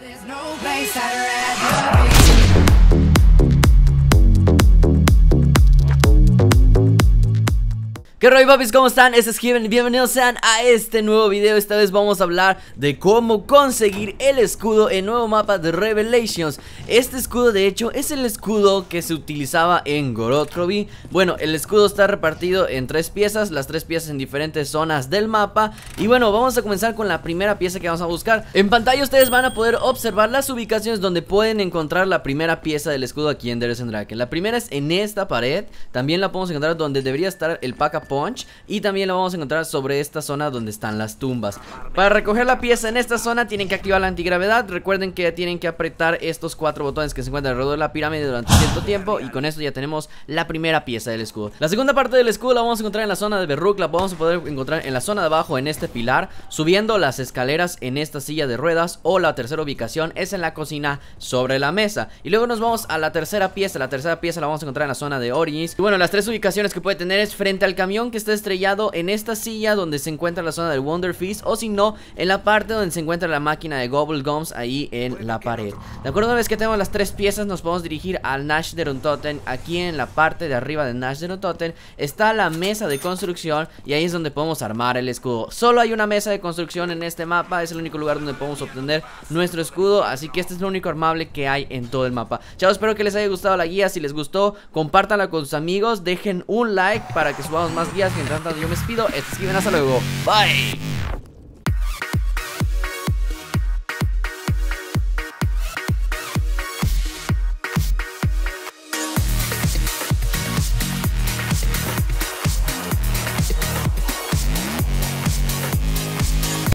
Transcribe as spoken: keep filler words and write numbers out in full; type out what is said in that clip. ¿Qué rollo, papis? ¿Cómo están? Este es Kiven y bienvenidos sean a este nuevo video. Esta vez vamos a hablar de cómo conseguir el escudo en nuevo mapa de Revelations. Este escudo, de hecho, es el escudo que se utilizaba en Gorotrovi. Bueno, el escudo está repartido en tres piezas, las tres piezas en diferentes zonas del mapa. Y bueno, vamos a comenzar con la primera pieza que vamos a buscar. En pantalla ustedes van a poder observar las ubicaciones donde pueden encontrar la primera pieza del escudo aquí en Dersendrack. La primera es en esta pared, también la podemos encontrar donde debería estar el pack-up punch, y también lo vamos a encontrar sobre esta zona donde están las tumbas. Para recoger la pieza en esta zona tienen que activar la antigravedad. Recuerden que tienen que apretar estos cuatro botones que se encuentran alrededor de la pirámide durante cierto tiempo, y con esto ya tenemos la primera pieza del escudo. La segunda parte del escudo la vamos a encontrar en la zona de Berruk. La vamos a poder encontrar en la zona de abajo, en este pilar, subiendo las escaleras en esta silla de ruedas. O la tercera ubicación es en la cocina, sobre la mesa. Y luego nos vamos a la tercera pieza. La tercera pieza la vamos a encontrar en la zona de Origins. Y bueno, las tres ubicaciones que puede tener es frente al camión que está estrellado, en esta silla donde se encuentra la zona del Wonder Fizz, o si no, en la parte donde se encuentra la máquina de Gobble Gums, ahí en la pared. De acuerdo, una vez que tenemos las tres piezas nos podemos dirigir al Nacht der Untoten. Aquí en la parte de arriba de Nacht der Untoten está la mesa de construcción, y ahí es donde podemos armar el escudo. Solo hay una mesa de construcción en este mapa, es el único lugar donde podemos obtener nuestro escudo, así que este es el único armable que hay en todo el mapa. Chavos, espero que les haya gustado la guía. Si les gustó, compártanla con sus amigos, dejen un like para que subamos más guías. Mientras tanto, yo me despido. Este es Kiven, hasta luego, bye.